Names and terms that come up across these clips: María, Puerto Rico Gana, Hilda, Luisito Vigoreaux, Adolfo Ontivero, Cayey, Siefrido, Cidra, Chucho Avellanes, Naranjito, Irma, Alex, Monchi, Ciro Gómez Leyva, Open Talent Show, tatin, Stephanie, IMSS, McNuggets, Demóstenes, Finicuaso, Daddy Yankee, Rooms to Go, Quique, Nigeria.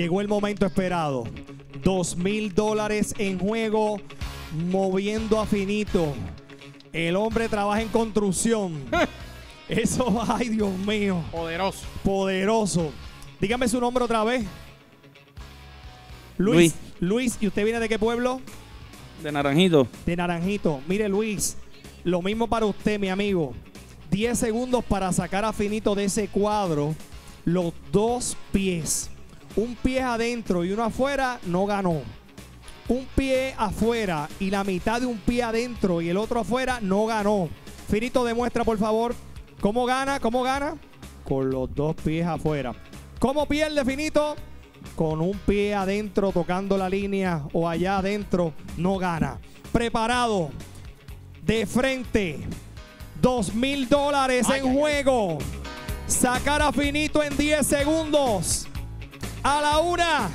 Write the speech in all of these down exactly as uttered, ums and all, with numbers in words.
Llegó el momento esperado. Dos mil dólares en juego, moviendo a Finito. El hombre trabaja en construcción. Eso, ay, Dios mío. Poderoso. Poderoso. Dígame su nombre otra vez. Luis. Luis. Luis, ¿y usted viene de qué pueblo? De Naranjito. De Naranjito. Mire, Luis, lo mismo para usted, mi amigo. diez segundos para sacar a Finito de ese cuadro. Los dos pies. Un pie adentro y uno afuera, no ganó. Un pie afuera y la mitad de un pie adentro y el otro afuera, no ganó. Finito, demuestra, por favor, cómo gana, cómo gana. Con los dos pies afuera. ¿Cómo pierde, Finito? Con un pie adentro, tocando la línea o allá adentro, no gana. Preparado, de frente, dos mil dólares en ay, juego. Ay, ay. Sacar a Finito en diez segundos. A la una,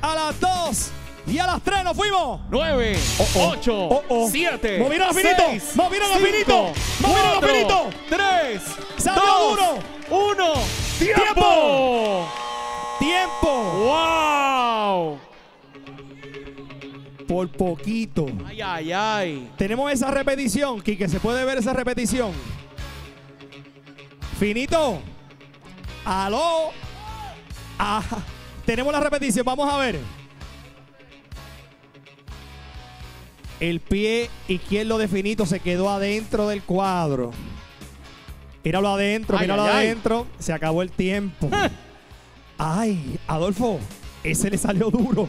a las dos y a las tres nos fuimos. Nueve, ocho, siete. Movieron a Finito, seis, movieron a Finito, movieron a Finito. Tres, salió dos, uno, uno. ¡Tiempo! ¡Tiempo! ¡Tiempo! ¡Wow! Por poquito. Ay, ay, ay. Tenemos esa repetición, Quique. ¿Se puede ver esa repetición? Finito. Aló. Ajá. Tenemos la repetición, vamos a ver. El pie izquierdo de Finito se quedó adentro del cuadro. Míralo adentro, ay, míralo ay, adentro. Ay. Se acabó el tiempo. Ay, Adolfo, ese le salió duro.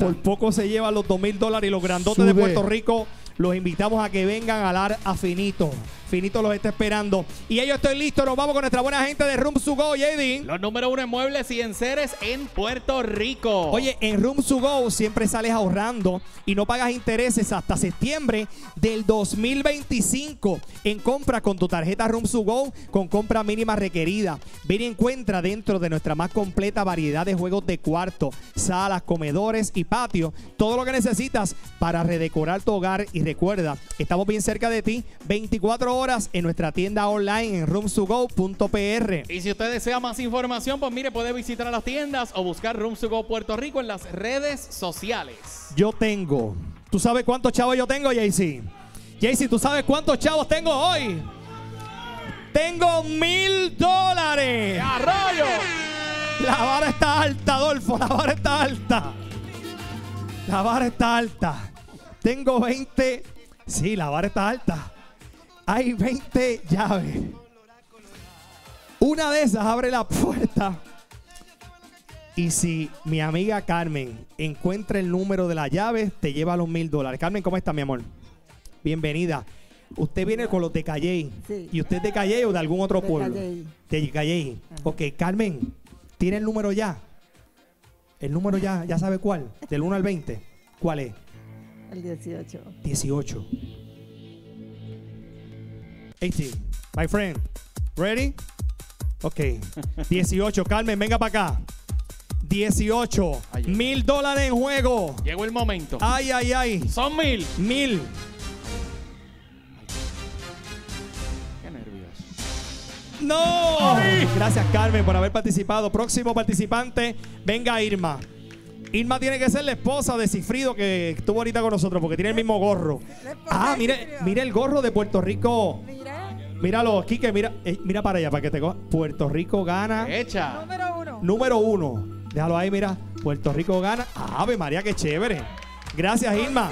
Por poco se lleva los dos mil dólares y los grandotes sube de Puerto Rico. Los invitamos a que vengan a dar a Finito. Finito los está esperando. Y ellos estoy listo. Nos vamos con nuestra buena gente de Rooms to Go, J D. Los número uno en muebles y en seres en Puerto Rico. Oye, en Rooms to Go siempre sales ahorrando y no pagas intereses hasta septiembre del dos mil veinticinco. En compra con tu tarjeta Rooms to Go con compra mínima requerida. Ven y encuentra dentro de nuestra más completa variedad de juegos de cuarto, salas, comedores y patio. Todo lo que necesitas para redecorar tu hogar. Y recuerda, estamos bien cerca de ti, veinticuatro horas. En nuestra tienda online en rooms to go punto p r. Y si usted desea más información, pues mire, puede visitar a las tiendas o buscar Rooms to Go Puerto Rico en las redes sociales. Yo tengo. ¿Tú sabes cuántos chavos yo tengo, Jaycee? Jaycee, ¿tú sabes cuántos chavos tengo hoy? Tengo mil dólares. ¡Arroyo! La vara está alta, Adolfo. La vara está alta. La vara está alta. Tengo veinte. Sí, la vara está alta. Hay veinte llaves. Una de esas abre la puerta. Y si mi amiga Carmen encuentra el número de la llave, te lleva los mil dólares. Carmen, ¿cómo está, mi amor? Bienvenida. Usted viene con los de Cayey. Sí. ¿Y usted es de Cayey o de algún otro de pueblo? Cayey. De Cayey. Ok, Carmen, ¿tiene el número ya? ¿El número ya? ¿Ya sabe cuál? Del uno al veinte. ¿Cuál es? El dieciocho. dieciocho. dieciocho, my friend, ready? Ok, dieciocho, Carmen, venga para acá. dieciocho, mil dólares en juego. Llegó el momento. Ay, ay, ay. Son mil. Mil. Qué nervioso. ¡No! ¡Ay! Gracias, Carmen, por haber participado. Próximo participante, venga Irma. Irma tiene que ser la esposa de Siefrido, que estuvo ahorita con nosotros, porque tiene el mismo gorro. Ah, mire, mire el gorro de Puerto Rico. Míralo, Quique, mira, eh, mira para allá, para que te coja. Puerto Rico gana. Hecha. Número uno. Número uno. Déjalo ahí, mira. Puerto Rico gana. Ave María, qué chévere. Gracias, Irma.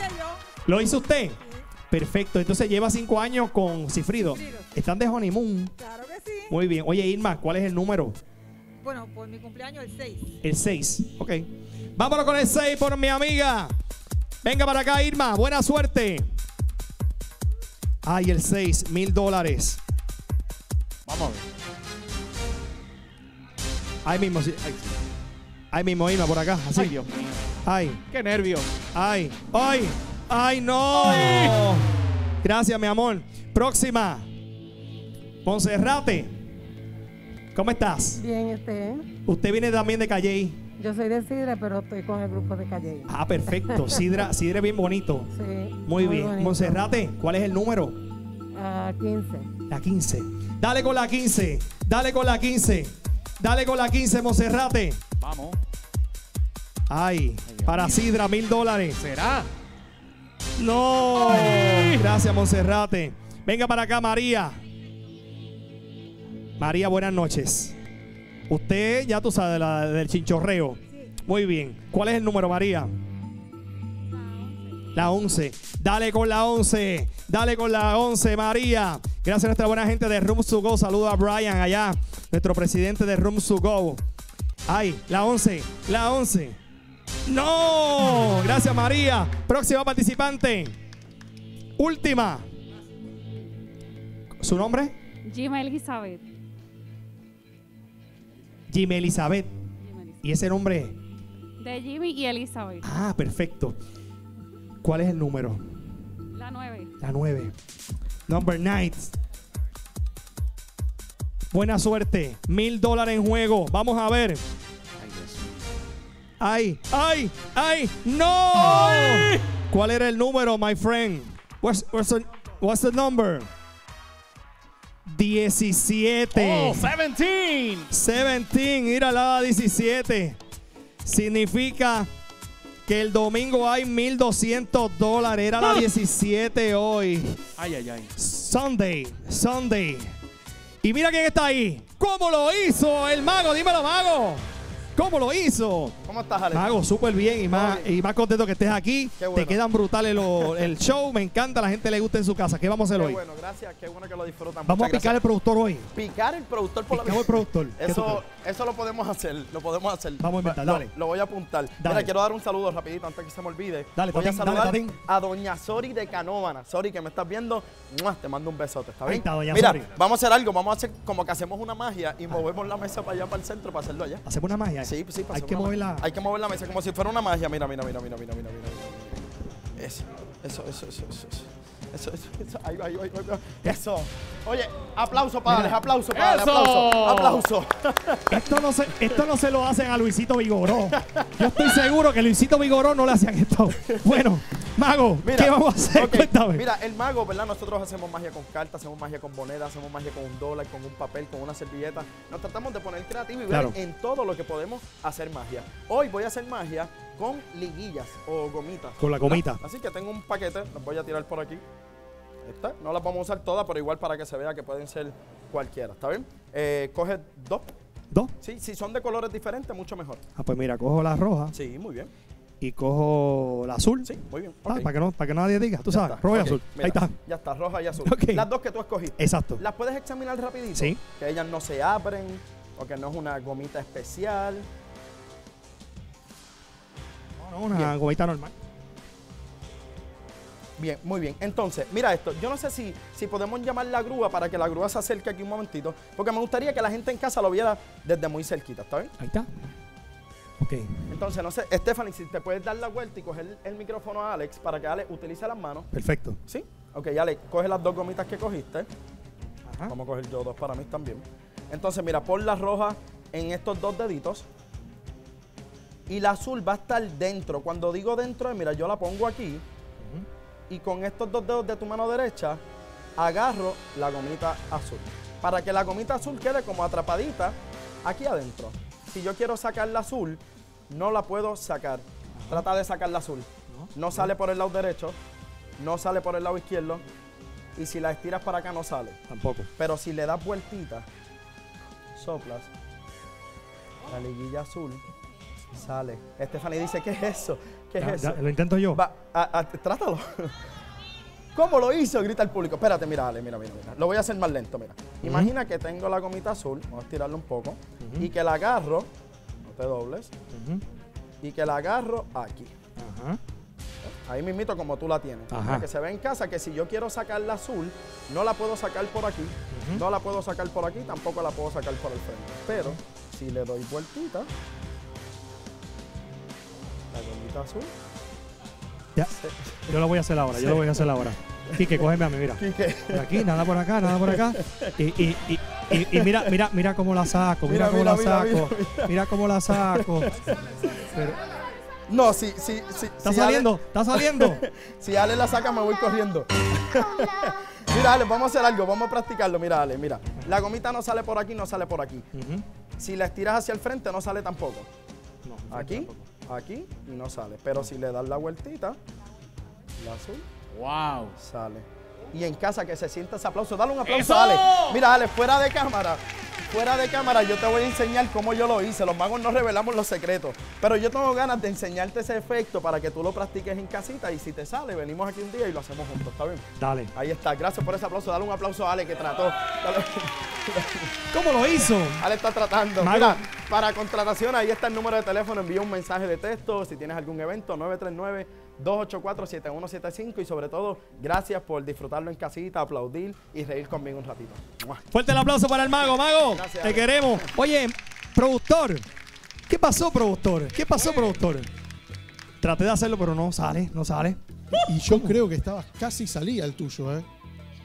¿Lo hizo usted? Perfecto. Entonces lleva cinco años con Siefrido. Están de honeymoon. Claro que sí. Muy bien. Oye, Irma, ¿cuál es el número? Bueno, por mi cumpleaños, el seis. El seis, ok. Vámonos con el seis por mi amiga. Venga para acá, Irma. Buena suerte. Ay, el seis, mil dólares. Vamos a ver. Ahí mismo, sí. Ahí, ahí mismo, Irma, por acá. Así. Ay, Dios. Ay. Qué nervio. Ay. Ay. Ay, no. Ay. Gracias, mi amor. Próxima. Monserrate. ¿Cómo estás? Bien, usted. Usted viene también de Cayey. Yo soy de Cidra, pero estoy con el grupo de Cayey. Ah, perfecto. Cidra, Cidra es bien bonito. Sí. Muy, muy bien. Monserrate, ¿cuál es el número? La uh, quince. La quince. Dale con la quince. Dale con la quince. Dale con la quince, Monserrate. Vamos. Ay, para Cidra, mil dólares. ¿Será? No. ¡Ay! Gracias, Monserrate. Venga para acá, María. María, buenas noches. Usted ya tú sabes la, del chinchorreo. Sí. Muy bien. ¿Cuál es el número, María? La once. Dale con la once. Dale con la once, María. Gracias a nuestra buena gente de Rooms to Go. Saluda a Brian allá, nuestro presidente de Rooms to Go. Ay, la once. La once. ¡No! Gracias, María. Próxima participante. Última. ¿Su nombre? Jimmy Elizabeth. Jimmy Elizabeth. ¿Y ese nombre? De Jimmy y Elizabeth. Ah, perfecto. ¿Cuál es el número? La nueve. La nueve. Number nine. Buena suerte. Mil dólares en juego. Vamos a ver. ¡Ay! ¡Ay! ¡Ay! ¡No! ¡Ay! ¿Cuál era el número, my friend? What's, what's, the, what's the number? diecisiete. Oh, seventeen. seventeen. Ir a la diecisiete. Significa que el domingo hay mil doscientos dólares. Era la diecisiete hoy. Ay, ay, ay. Sunday. Sunday. Y mira quién está ahí. ¿Cómo lo hizo el mago? Dímelo, mago. ¿Cómo lo hizo? ¿Cómo estás, Alex? Mago, súper bien y más, y más contento que estés aquí. Bueno. Te quedan brutales lo, el show. Me encanta, la gente le gusta en su casa. ¿Qué vamos a hacer qué hoy? Bueno, gracias. Qué bueno que lo disfrutan. Vamos a picar el productor hoy. Picar el productor por Picamos la el productor. Eso, eso lo podemos hacer. Lo podemos hacer. Vamos a inventar, dale. Lo, lo voy a apuntar. Dale. Mira, quiero dar un saludo rapidito antes que se me olvide. Dale, voy tatín, a saludar dale, a Doña Sori de Canovana. Sori, que me estás viendo. ¡Muah! Te mando un besote. ¿Está bien? Ahí está, Doña Mira, Sori. Vamos a hacer algo. Vamos a hacer como que hacemos una magia y movemos la mesa para allá, para el centro, para hacerlo allá. ¿Hacemos una magia? Sí, sí, hay que moverla. Hay que mover la mesa como si fuera una magia. Mira, mira, mira, mira, mira, mira, mira. Eso, eso, eso, eso, eso, eso, eso, eso. Ahí va, ahí va, ahí va. Eso. Oye, aplauso para Alex, aplauso para Alex, aplauso, aplauso. Esto no se, esto no se lo hacen a Luisito Vigoreaux. Yo estoy seguro que Luisito Vigoreaux no le hacían esto. Bueno. Mago, mira, ¿qué vamos a hacer? Okay. Cuéntame. Mira, el mago, ¿verdad? Nosotros hacemos magia con cartas, hacemos magia con monedas, hacemos magia con un dólar, con un papel, con una servilleta. Nos tratamos de poner creativo y ver claro. en todo lo que podemos hacer magia. Hoy voy a hacer magia con liguillas o gomitas. Con la gomita. ¿Verdad? Así que tengo un paquete, las voy a tirar por aquí. Esta, no las vamos a usar todas, pero igual para que se vea que pueden ser cualquiera, ¿está bien? Eh, coge dos. ¿Dos? Sí, si son de colores diferentes, mucho mejor. Ah, pues mira, cojo la roja. Sí, muy bien. Y cojo la azul. Sí, muy bien. Ah, okay. para, que no, para que nadie diga, tú ya sabes, está. roja y okay. azul. Mira, ahí está. Ya está, roja y azul. Okay. Las dos que tú escogiste. Exacto. Las puedes examinar rapidito. Sí. Que ellas no se abren, o que no es una gomita especial. No, no, una bien. gomita normal. Bien, muy bien. Entonces, mira esto. Yo no sé si, si podemos llamar la grúa para que la grúa se acerque aquí un momentito, porque me gustaría que la gente en casa lo viera desde muy cerquita, ¿está bien? Ahí está. Okay. Entonces, no sé, Stephanie, si te puedes dar la vuelta y coger el micrófono a Alex para que Alex utilice las manos. Perfecto. ¿Sí? Ok, Alex, coge las dos gomitas que cogiste. Ajá. Vamos a coger yo dos para mí también. Entonces, mira, pon la roja en estos dos deditos. Y la azul va a estar dentro. Cuando digo dentro, mira, yo la pongo aquí. Uh-huh. Y con estos dos dedos de tu mano derecha, agarro la gomita azul. Para que la gomita azul quede como atrapadita aquí adentro. Si yo quiero sacar la azul, no la puedo sacar. Ajá. Trata de sacar la azul. No, no sale no. por el lado derecho, no sale por el lado izquierdo, y si la estiras para acá no sale. Tampoco. Pero si le das vueltita, soplas, la liguilla azul sale. Stephanie dice, ¿qué es eso? ¿Qué es ya, eso? Ya, lo intento yo. Va, a, a, trátalo. ¿Cómo lo hizo? Grita el público. Espérate, mira, Ale, mira, mira, mira. Lo voy a hacer más lento, mira. Uh-huh. Imagina que tengo la gomita azul, vamos a estirarla un poco, uh-huh. y que la agarro, no te dobles, uh-huh. y que la agarro aquí. Uh-huh. Ahí mismito como tú la tienes. Uh-huh. Para que se vea en casa que si yo quiero sacar la azul, no la puedo sacar por aquí, uh-huh. no la puedo sacar por aquí, tampoco la puedo sacar por el frente. Pero uh-huh. si le doy vueltita, la gomita azul. Ya. Yo lo voy a hacer ahora, sí. yo lo voy a hacer ahora. Quique, cógeme a mí, mira. Quique. Por aquí, nada por acá, nada por acá. Y, y, y, y, y mira, mira, mira cómo la saco, mira, mira cómo mira, la saco. Mira, mira, mira. mira cómo la saco. Pero... No, si, si, si. Está si saliendo, Ale... está saliendo. Si Ale la saca, me voy corriendo. Mira, Ale, vamos a hacer algo, vamos a practicarlo. Mira, Ale, mira. La gomita no sale por aquí, no sale por aquí. Uh-huh. Si la estiras hacia el frente, no sale tampoco. No, aquí. Tampoco. aquí y no sale. Pero si le das la vueltita, la azul, wow, sale. Y en casa que se sienta ese aplauso. Dale un aplauso. ¡Eso! A Alex. Mira, Alex, fuera de cámara. Fuera de cámara, yo te voy a enseñar cómo yo lo hice. Los magos no revelamos los secretos. Pero yo tengo ganas de enseñarte ese efecto para que tú lo practiques en casita. Y si te sale, venimos aquí un día y lo hacemos juntos, ¿está bien? Dale. Ahí está. Gracias por ese aplauso. Dale un aplauso a Ale, que trató. Dale. ¿Cómo lo hizo? Ale está tratando. Mira, para contratación, ahí está el número de teléfono. Envía un mensaje de texto. Si tienes algún evento, nueve tres nueve, dos ocho cuatro, siete uno siete cinco. Y sobre todo, gracias por disfrutarlo en casita, aplaudir y reír conmigo un ratito. Fuerte el aplauso para el mago. Mago, gracias, te queremos. Oye, productor, ¿qué pasó, productor? ¿Qué pasó, productor? Traté de hacerlo, pero no sale, no sale. Y yo ¿Cómo? creo que estabas casi salía el tuyo, ¿eh?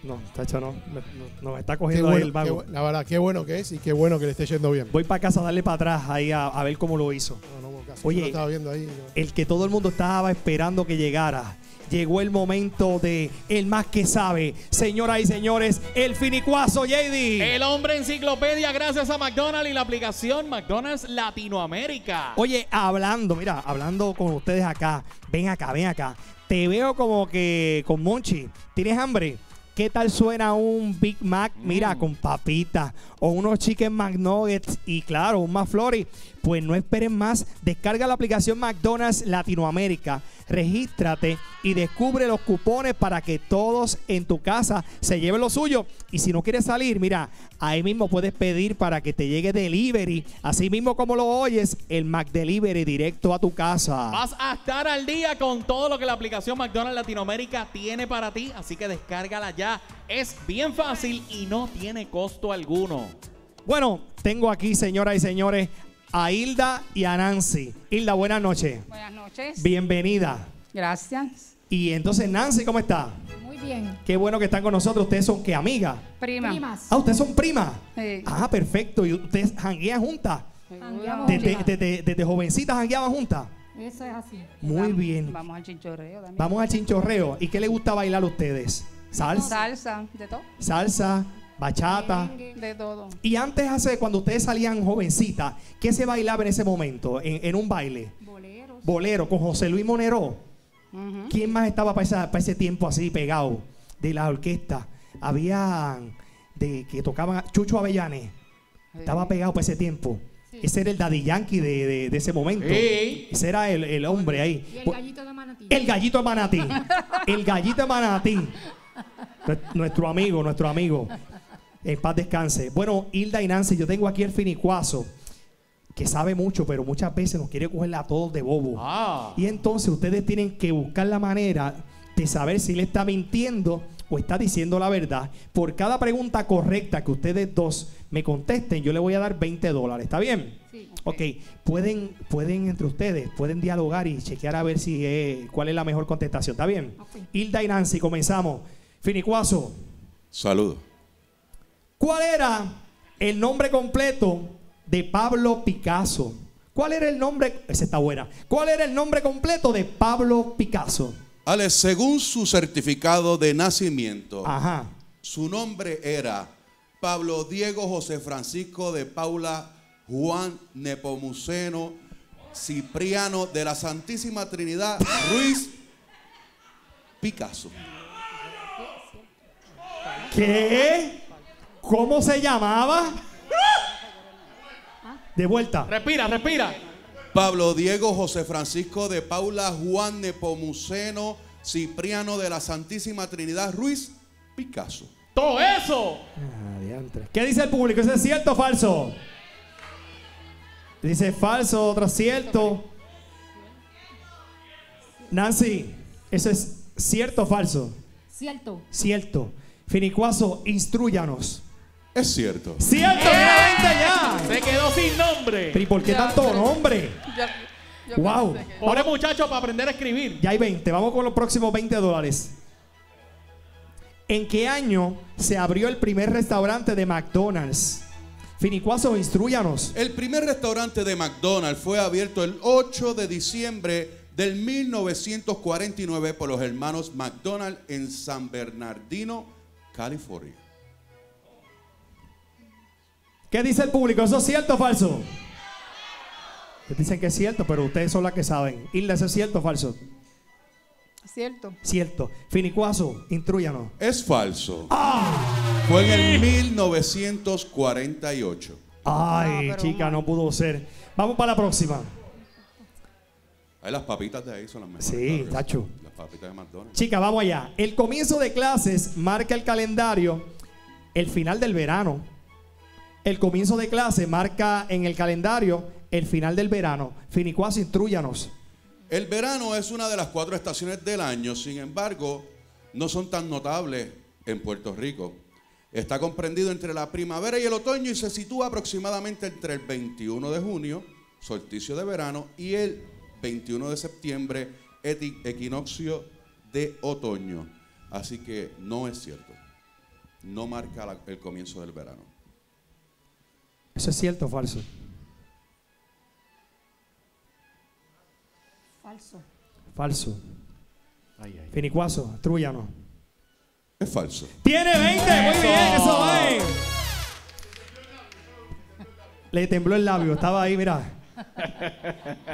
No, Tacho, no. Nos no, está cogiendo bueno, ahí el mago. Qué, la verdad, qué bueno que es y qué bueno que le esté yendo bien. Voy para casa a darle para atrás ahí a, a ver cómo lo hizo. No, no, caso, Oye, estaba viendo ahí, no. el que todo el mundo estaba esperando que llegara. Llegó el momento de el más que sabe. Señoras y señores, el Finicuaso, J D. El hombre enciclopedia, gracias a McDonald's y la aplicación McDonald's Latinoamérica. Oye, hablando, mira, hablando con ustedes acá. Ven acá, ven acá. Te veo como que con Monchi. ¿Tienes hambre? ¿Qué tal suena un Big Mac? Mira, mm. con papitas o unos Chicken McNuggets y claro, un McFlurry. Pues no esperen más. Descarga la aplicación McDonald's Latinoamérica. Regístrate y descubre los cupones para que todos en tu casa se lleven lo suyo. Y si no quieres salir, mira, ahí mismo puedes pedir para que te llegue delivery. Así mismo como lo oyes, el McDelivery directo a tu casa. Vas a estar al día con todo lo que la aplicación McDonald's Latinoamérica tiene para ti. Así que descárgala ya. Es bien fácil y no tiene costo alguno. Bueno, tengo aquí, señoras y señores, a Hilda y a Nancy. Hilda, buenas noches. Buenas noches. Bienvenida. Gracias. Y entonces, Nancy, ¿cómo está? Muy bien. Qué bueno que están con nosotros. ¿Ustedes son qué, amigas? Primas. primas. Ah, ¿ustedes son primas? Sí. Ah, perfecto. ¿Y ustedes janguean juntas? Desde, desde, desde jovencitas jangueaban juntas. Eso es así. Muy vamos, bien. Vamos al chinchorreo también. Vamos al chinchorreo. ¿Y qué les gusta bailar a ustedes? Salsa. Salsa, de todo. Salsa, bachata. De todo. Y antes, hace cuando ustedes salían jovencitas, ¿qué se bailaba en ese momento? En, en un baile. Bolero. Bolero, con José Luis Monero. Uh-huh. ¿Quién más estaba para, esa, para ese tiempo así pegado? De la orquesta. Habían de que tocaban Chucho Avellanes. Sí. Estaba pegado para ese tiempo. Sí. Ese era el Daddy Yankee de, de, de ese momento. Sí. Ese era el, el hombre ahí. Y el gallito de Manatí. El gallito de Manatí. El gallito de Manatí. Nuestro amigo, nuestro amigo. En paz descanse. Bueno, Hilda y Nancy, yo tengo aquí el Finicuaso, que sabe mucho, pero muchas veces nos quiere cogerla a todos de bobo. Ah. Y entonces ustedes tienen que buscar la manera de saber si le está mintiendo o está diciendo la verdad. Por cada pregunta correcta que ustedes dos me contesten, yo le voy a dar veinte dólares. ¿Está bien? Sí. Ok. Pueden, pueden entre ustedes, pueden dialogar y chequear a ver si es, cuál es la mejor contestación. ¿Está bien? Okay. Hilda y Nancy, comenzamos. Finicuaso. Saludos. ¿Cuál era el nombre completo de Pablo Picasso? ¿Cuál era el nombre? Esa está buena. ¿Cuál era el nombre completo de Pablo Picasso? Alex, según su certificado de nacimiento, ajá, su nombre era Pablo Diego José Francisco de Paula Juan Nepomuceno Cipriano de la Santísima Trinidad Ruiz Picasso. ¿Qué? ¿Cómo se llamaba? De vuelta. Respira, respira. Pablo Diego José Francisco de Paula Juan Nepomuceno Cipriano de la Santísima Trinidad Ruiz Picasso. ¡Todo eso! Ah, ¿qué dice el público? ¿Eso es cierto o falso? Dice falso, otro cierto. Nancy, ¿eso es cierto o falso? Cierto. Cierto. Finicuaso, instrúyanos. Es cierto. ¡Cierto! ¡Eh! Ya. Se quedó sin nombre. ¿Y por qué ya, tanto pero, nombre? Ya, ya ¡wow! Ahora, muchachos, para aprender a escribir. Ya hay veinte. Vamos con los próximos veinte dólares. ¿En qué año se abrió el primer restaurante de McDonald's? Finicuaso, instrúyanos. El primer restaurante de McDonald's fue abierto el ocho de diciembre del mil novecientos cuarenta y nueve por los hermanos McDonald's en San Bernardino, California. ¿Qué dice el público? ¿Eso es cierto o falso? Dicen que es cierto, pero ustedes son las que saben. Hilda, ¿eso es cierto o falso? Cierto. Cierto. Finicuaso, intrúyanos. Es falso. ¡Ah! Fue en el mil novecientos cuarenta y ocho. Ay, ah, chica, no pudo ser. Vamos para la próxima. Ay, las papitas de ahí son las mejores. Sí, tacho. Las papitas de McDonald's. Chica, vamos allá. El comienzo de clases marca el calendario, el final del verano. El comienzo de clases marca en el calendario el final del verano. Finicuaso, intrúyanos. El verano es una de las cuatro estaciones del año, sin embargo, no son tan notables en Puerto Rico. Está comprendido entre la primavera y el otoño y se sitúa aproximadamente entre el veintiuno de junio, solsticio de verano, y el veintiuno de septiembre, equinoccio de otoño. Así que no es cierto. No marca la, el comienzo del verano. ¿Eso es cierto o falso? Falso. Falso. Ay, ay. Finicuaso, trúyano. Es falso. Tiene veinte, muy bien, eso es. Le tembló el labio, estaba ahí, mira.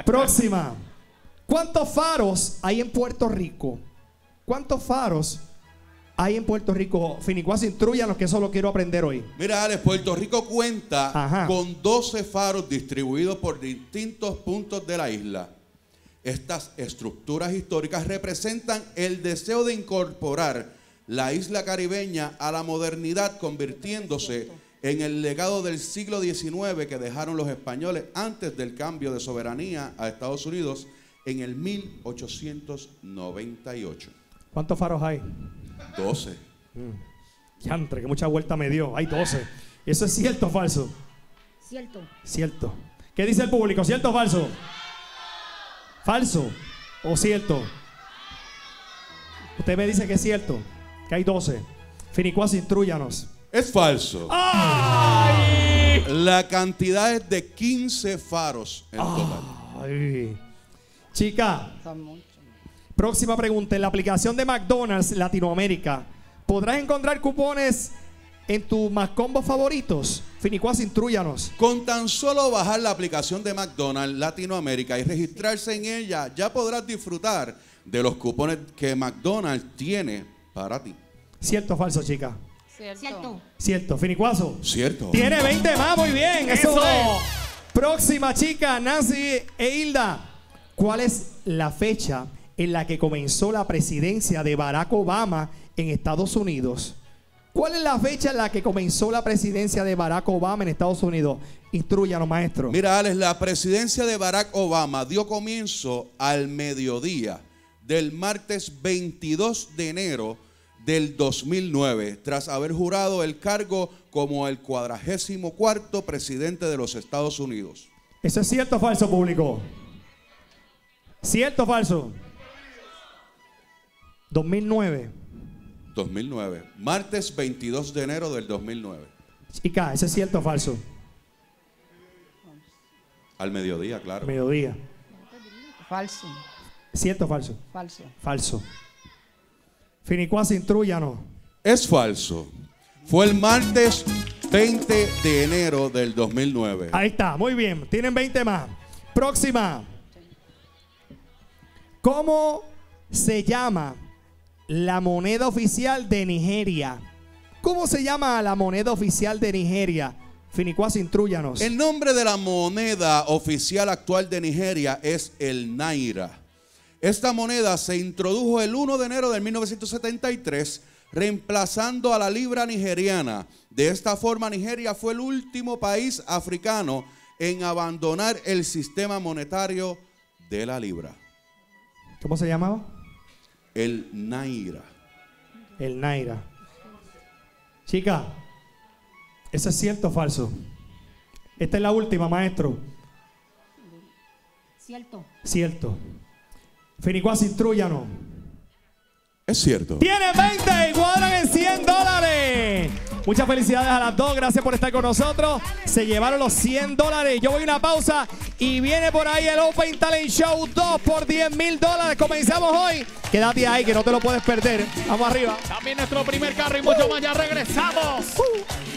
Próxima. ¿Cuántos faros hay en Puerto Rico? ¿Cuántos faros hay en Puerto Rico? Finicuaso, intrúyanos, que eso lo quiero aprender hoy. Mira, Alex, Puerto Rico cuenta Ajá. con doce faros distribuidos por distintos puntos de la isla. Estas estructuras históricas representan el deseo de incorporar la isla caribeña a la modernidad, convirtiéndose en el legado del siglo diecinueve que dejaron los españoles antes del cambio de soberanía a Estados Unidos en el mil ochocientos noventa y ocho. ¿Cuántos faros hay? doce. Mm. Yantre, que mucha vuelta me dio. Hay doce. ¿Eso es cierto o falso? Cierto. Cierto. ¿Qué dice el público? ¿Cierto o falso? ¿Falso o cierto? Usted me dice que es cierto, que hay doce. Finicuaso, intrúyanos. Es falso. ¡Ay! La cantidad es de quince faros en total. Ay. Chica, próxima pregunta. En la aplicación de McDonald's Latinoamérica, ¿podrás encontrar cupones en tus McCombos favoritos? Finicuaso, intrúyanos. Con tan solo bajar la aplicación de McDonald's Latinoamérica y registrarse en ella, ya podrás disfrutar de los cupones que McDonald's tiene para ti. ¿Cierto o falso, chica? Cierto. Cierto. Cierto. Finicuaso. Cierto. Tiene veinte más, muy bien. Eso, Eso es. Próxima, chica, Nancy e Hilda. ¿Cuál es la fecha en la que comenzó la presidencia de Barack Obama en Estados Unidos? ¿Cuál es la fecha en la que comenzó la presidencia de Barack Obama en Estados Unidos? Intrúyanos, maestro. Mira, Alex, la presidencia de Barack Obama dio comienzo al mediodía del martes veintidós de enero del dos mil nueve, tras haber jurado el cargo como el cuadragésimo cuarto presidente de los Estados Unidos. ¿Eso es cierto o falso, público? ¿Cierto o falso? dos mil nueve. dos mil nueve, martes veintidós de enero del dos mil nueve. Chica, ¿eso es cierto o falso? Al mediodía, claro. Mediodía. Falso. ¿Cierto o falso? Falso. Falso. Finicuaso, intrúyanos. Es falso. Fue el martes veinte de enero del dos mil nueve. Ahí está, muy bien. Tienen veinte más. Próxima. ¿Cómo se llama la moneda oficial de Nigeria? ¿Cómo se llama la moneda oficial de Nigeria? Finicuaso, intrúyanos. El nombre de la moneda oficial actual de Nigeria es el Naira. Esta moneda se introdujo el primero de enero de mil novecientos setenta y tres, reemplazando a la libra nigeriana. De esta forma, Nigeria fue el último país africano en abandonar el sistema monetario de la libra. ¿Cómo se llamaba? El Naira. El Naira. Chica, ¿eso es cierto o falso? Esta es la última, maestro. Cierto. Cierto. Finicuaso, intrúyanos. Es cierto. Tienen veinte y cuadran en cien dólares. Muchas felicidades a las dos. Gracias por estar con nosotros. Se llevaron los cien dólares. Yo voy a una pausa y viene por ahí el Open Talent Show dos por diez mil dólares. Comenzamos hoy. Quédate ahí que no te lo puedes perder. Vamos arriba. También nuestro primer carro y mucho uh. más. Ya regresamos. Uh.